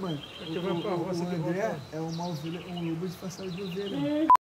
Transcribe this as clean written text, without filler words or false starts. Mano, o André é uma ovelha, um lobo disfarçado de ovelha.